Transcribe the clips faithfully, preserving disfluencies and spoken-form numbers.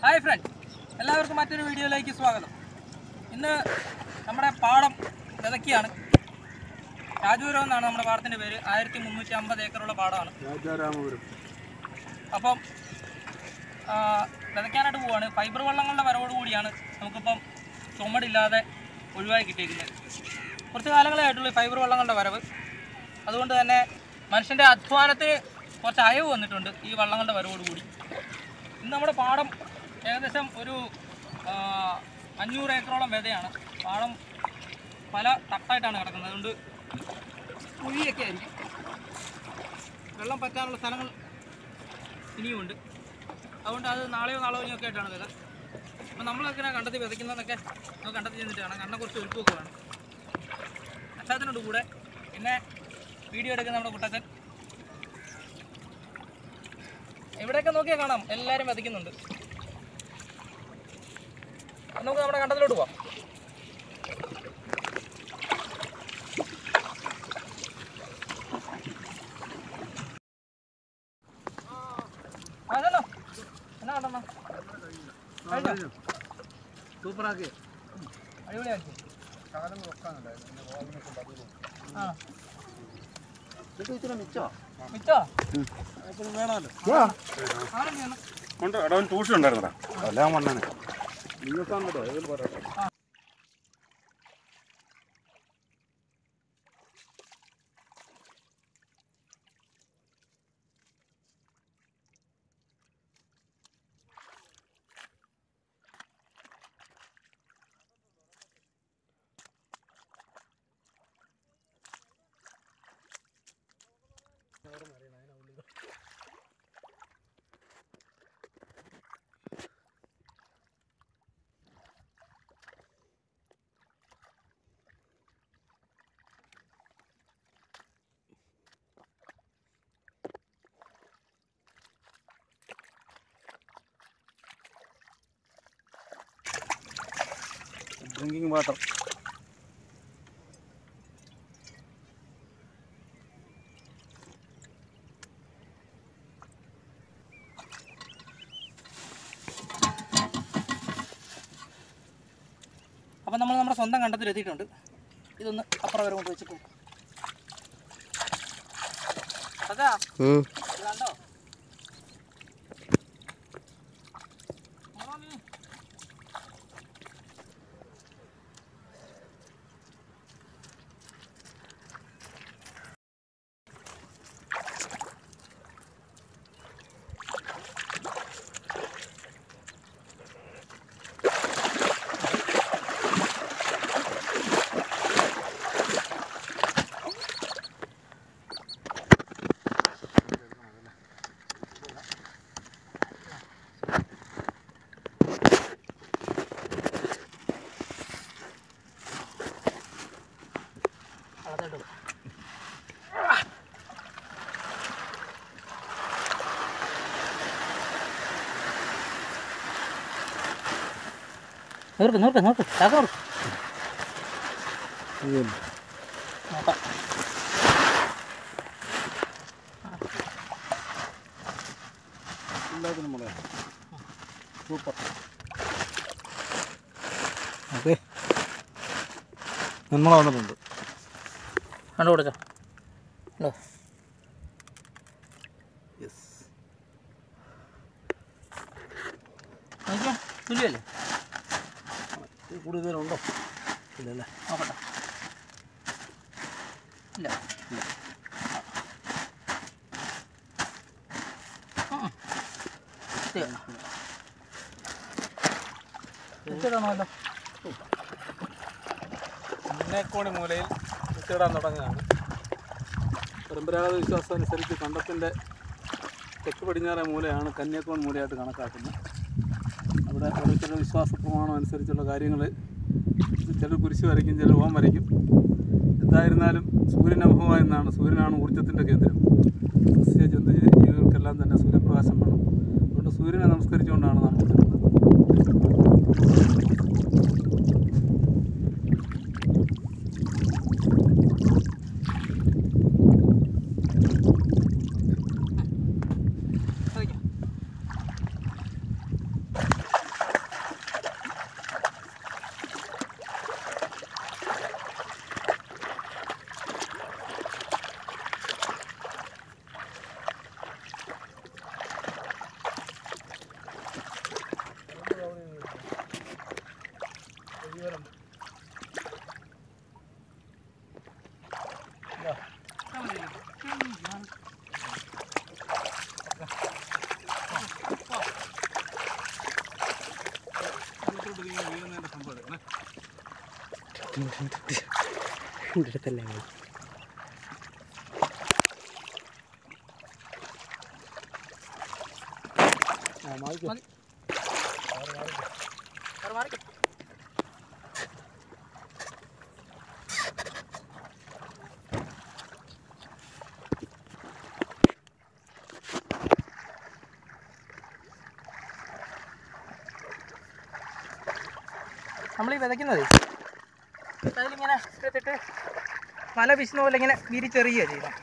Hi friends, എല്ലാവർക്കും മറ്റൊരു വീഡിയോയിലേക്ക് സ്വാഗതം. ഇന്ന് നമ്മുടെ പാടം വിതയ്ക്കുകയാണ്. രാജപുരം എന്നാണ് നമ്മുടെ പാടത്തിൻ്റെ പേര്. ആയിരത്തി മുന്നൂറ്റി അമ്പത് ഏക്കറുള്ള പാടമാണ്. അപ്പം വിതയ്ക്കാനായിട്ട് പോവുകയാണ്. ഫൈബർ വള്ളങ്ങളുടെ വരവോടുകൂടിയാണ് നമുക്കിപ്പം ചുമടില്ലാതെ ഒഴിവായി കിട്ടിയിരിക്കുന്നത്. കുറച്ച് കാലങ്ങളായിട്ടുള്ള ഫൈബർ വള്ളങ്ങളുടെ വരവ്. അതുകൊണ്ട് തന്നെ മനുഷ്യൻ്റെ അധ്വാനത്തിന് കുറച്ച് അയവ് വന്നിട്ടുണ്ട് ഈ വള്ളങ്ങളുടെ വരവോടുകൂടി. ഇന്ന് നമ്മുടെ പാടം ഏകദേശം ഒരു അഞ്ഞൂറ് ഏക്കറോളം വിതയാണ്. പാടം പല തട്ടായിട്ടാണ് കിടക്കുന്നത്. അതുകൊണ്ട് കുഴിയൊക്കെ ആയിരിക്കും. വെള്ളം പറ്റാനുള്ള സ്ഥലങ്ങൾ ഇനിയുമുണ്ട്. അതുകൊണ്ട് അത് നാളെയോ നാളോ ഇനിയൊക്കെ ആയിട്ടാണ് വിത. അപ്പം നമ്മളൊക്കെ കണ്ടെത്തി വിതയ്ക്കുന്നതെന്നൊക്കെ നമ്മൾ കണ്ടെത്തി ചെന്നിട്ട് കാണാം. കാരണം കുറച്ച് ഒരുപ്പൊക്കെ വേണം. അച്ഛനോട് കൂടെ പിന്നെ വീഡിയോ എടുക്കുന്ന നമ്മുടെ കുട്ടച്ചൻ. എവിടെയൊക്കെ നോക്കിയാൽ കാണാം എല്ലാവരും വിതയ്ക്കുന്നുണ്ട്. നമുക്ക് നമ്മുടെ കണ്ടത്തിലോട്ട് പോവാം. സൂപ്പറാക്കി അടിപൊളിയാക്കി വേണമല്ലോ. ട്യൂഷൻ ഉണ്ടായിരുന്നടാ എല്ലാം വണ്ണാണ്. Drinking water. അപ്പോൾ നമ്മൾ നമ്മുടെ സ്വന്തം കണ്ടത്തിലെത്തിയിട്ടുണ്ട്. ഇതൊന്ന് അപ്പുറം വരെ കൊണ്ട് വെച്ചിട്ട് പോകും. അതാ കണ്ടോ നോർക്ക് നോർക്ക് നോർക്ക് താക്കോർ നോക്കാം. സൂപ്പർ. ഓക്കെ, നമ്മൾ വന്നിട്ടുണ്ട്. കണ്ടു കൊടുക്ക. യെസ്, തുല്യല്ലേ? കൂടുതലുണ്ടോ? ഇല്ലല്ലേ? നോക്കട്ടെ. ഇല്ല ഇല്ല. ഉച്ചയിടാണല്ലോ. മുന്നേക്കോണി മൂലയിൽ ഉച്ചയിടാൻ തുടങ്ങുകയാണ്. പരമ്പരാഗത വിശ്വാസം അനുസരിച്ച് കണ്ടത്തിൻ്റെ തെക്ക് പടിഞ്ഞാറേ മൂലയാണ് കന്യാക്കോൺ മൂലയായിട്ട് കണക്കാക്കുന്നത്. ഇവിടെ ഓരോരുത്തരുടെ വിശ്വാസ പ്രമാണം അനുസരിച്ചുള്ള കാര്യങ്ങൾ, ചിലർ കുരിശ് വരയ്ക്കും, ചിലർ ഓം വരയ്ക്കും. എന്തായിരുന്നാലും സൂര്യൻ അഭവ എന്നാണ്. സൂര്യനാണ് ഊർജ്ജത്തിൻ്റെ കേന്ദ്രം. സസ്യ ജന്തു ജീവികൾക്കെല്ലാം തന്നെ സൂര്യപ്രകാശം വേണം. അതുകൊണ്ട് സൂര്യനെ നമസ്കരിച്ചുകൊണ്ടാണ് നാം ചെയ്യുന്നത്. डरता लगा। मार के और मार के നമ്മളീ വിതയ്ക്കുന്നത് അതിലിങ്ങനെ എടുത്തിട്ട് മല വിശുന്ന പോലെ ഇങ്ങനെ വിരിച്ചെറിയുക ചെയ്താൽ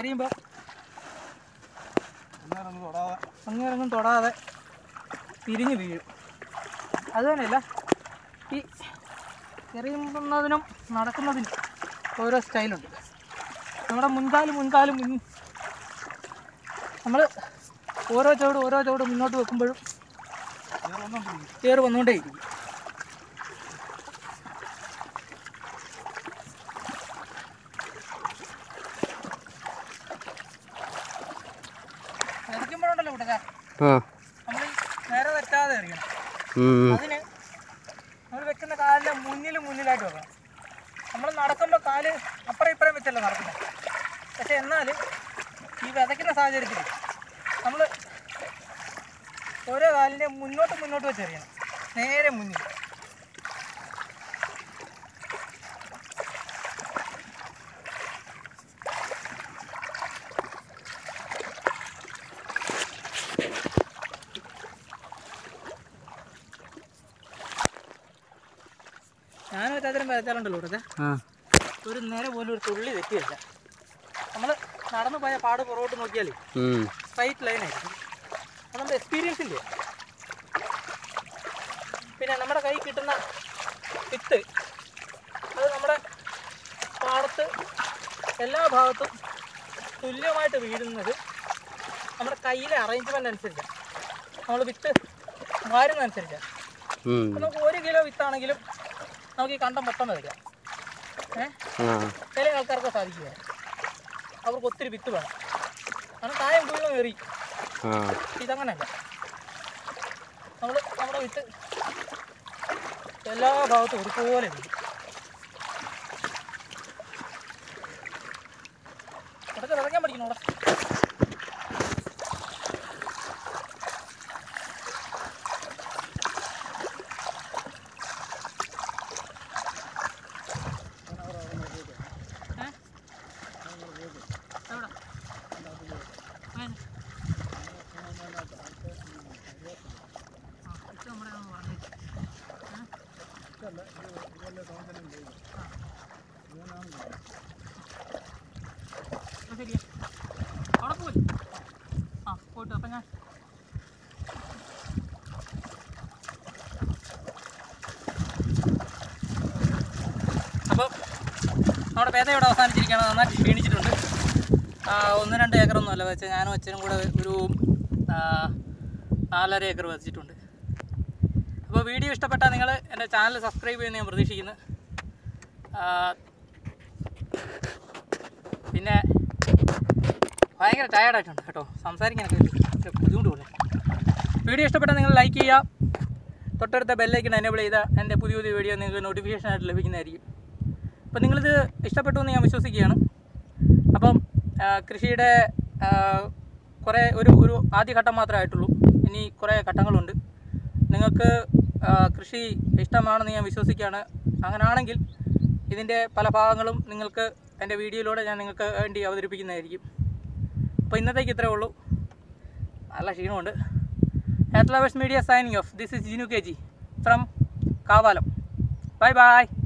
എറിയുമ്പോൾ അങ്ങേറൊന്നും തൊടാതെ തിരിഞ്ഞ് വീഴും. അതുതന്നെയല്ല ഈ എറിയുന്നതിനും നടക്കുന്നതിനും ഓരോ സ്റ്റൈലുണ്ട്. നമ്മുടെ മുൻകാല് മുൻകാലും മുൻ നമ്മൾ ഓരോ ചുവട് ഓരോ ചുവട് മുന്നോട്ട് വെക്കുമ്പോഴും കയറി വന്നുകൊണ്ടേയിരിക്കും. എറിക്കുമ്പോഴുണ്ടല്ലോ കൂട്ടക്കാ നമ്മൾ നേരെ തെറ്റാതെ എറിയണം. അതിന് നമ്മൾ വെക്കുന്ന കാലിന് മുന്നിൽ മുന്നിലായിട്ട് വെക്കണം. നമ്മൾ നടക്കുമ്പോൾ കാല് അപ്പുറം ഇപ്പുറം വെച്ചല്ല നടക്കുന്നത്. പക്ഷെ എന്നാൽ ഈ വിതയ്ക്കുന്ന സാഹചര്യത്തിൽ നമ്മൾ ഓരോ കാലിൻ്റെ മുന്നോട്ട് മുന്നോട്ട് വെച്ചെറിയണം, നേരെ മുന്നിൽ. ഞാനും എത്താത്തരം വരച്ചാലുണ്ടല്ലോ ഇവിടുത്തെ ഒരു നേരെ പോലും ഒരു തുള്ളി വെക്കുകയല്ല. നമ്മൾ നടന്നു പോയ പാട് പുറകോട്ട് നോക്കിയാൽ സ്ട്രൈറ്റ് ലൈനായിരിക്കും. നമ്മുടെ എക്സ്പീരിയൻസ് ഇല്ലേ, പിന്നെ നമ്മുടെ കൈ കിട്ടുന്ന വിത്ത് അത് നമ്മുടെ പാടത്ത് എല്ലാ ഭാഗത്തും തുല്യമായിട്ട് വീഴുന്നത് നമ്മുടെ കയ്യിലെ അറേഞ്ച്മെൻ്റ് അനുസരിച്ചാണ്, നമ്മൾ വിത്ത് വാരുന്നതനുസരിച്ചാണ്. നമുക്ക് ഒരു കിലോ വിത്താണെങ്കിലും നമുക്ക് ഈ കണ്ടം മൊത്തം വരയ്ക്കാം. ഏഹ് ചില ആൾക്കാർക്ക് സാധിക്കുക, അവർക്ക് ഒത്തിരി വിത്ത് വേണം, കാരണം കായം മുഴുവൻ എറി. ഇതങ്ങനെയല്ല, നമ്മൾ നമ്മുടെ വിത്ത് എല്ലാ ഭാഗത്തും ഒരുപോലെ വീഴും. ഇടയ്ക്ക് വിതയ്ക്കാൻ പഠിക്കണം. അവിടെ നമ്മുടെ പേദ ഇവിടെ അവസാനിച്ചിരിക്കുകയാണ്. നന്നായിട്ട് ക്ഷീണിച്ചിട്ടുണ്ട്. ഒന്ന് രണ്ട് ഏക്കറൊന്നും അല്ല വെച്ചാൽ, ഞാനും അച്ഛനും കൂടെ ഒരു നാലര ഏക്കർ വെച്ചിട്ടുണ്ട്. അപ്പോൾ വീഡിയോ ഇഷ്ടപ്പെട്ടാൽ നിങ്ങൾ എൻ്റെ ചാനൽ സബ്സ്ക്രൈബ് ചെയ്യുമെന്ന് ഞാൻ പ്രതീക്ഷിക്കുന്നു. പിന്നെ ഭയങ്കര ടയേർഡായിട്ടുണ്ട് കേട്ടോ, സംസാരിക്കാനൊക്കെ ബുദ്ധിമുട്ട് പോലെ. വീഡിയോ ഇഷ്ടപ്പെട്ടാൽ നിങ്ങൾ ലൈക്ക് ചെയ്യുക, തൊട്ടടുത്ത ബെല്ലൈക്കൺ എനേബിൾ ചെയ്താൽ എൻ്റെ പുതിയ പുതിയ വീഡിയോ നിങ്ങൾക്ക് നോട്ടിഫിക്കേഷനായിട്ട് ലഭിക്കുന്നതായിരിക്കും. അപ്പം നിങ്ങളിത് ഇഷ്ടപ്പെട്ടു എന്ന് ഞാൻ വിശ്വസിക്കുകയാണ്. അപ്പം കൃഷിയുടെ കുറേ ഒരു ഒരു ആദ്യഘട്ടം മാത്രമേ ആയിട്ടുള്ളൂ, ഇനി കുറേ ഘട്ടങ്ങളുണ്ട്. നിങ്ങൾക്ക് കൃഷി ഇഷ്ടമാണെന്ന് ഞാൻ വിശ്വസിക്കുകയാണ്. അങ്ങനെയാണെങ്കിൽ ഇതിൻ്റെ പല ഭാഗങ്ങളും നിങ്ങൾക്ക് എൻ്റെ വീഡിയോയിലൂടെ ഞാൻ നിങ്ങൾക്ക് വേണ്ടി അവതരിപ്പിക്കുന്നതായിരിക്കും. അപ്പോൾ ഇന്നത്തേക്ക് ഇത്രയേ ഉള്ളൂ. നല്ല ക്ഷീണമുണ്ട്. Earth Lovers Media signing off. This is Jinu K G from Kavalam. Bye bye.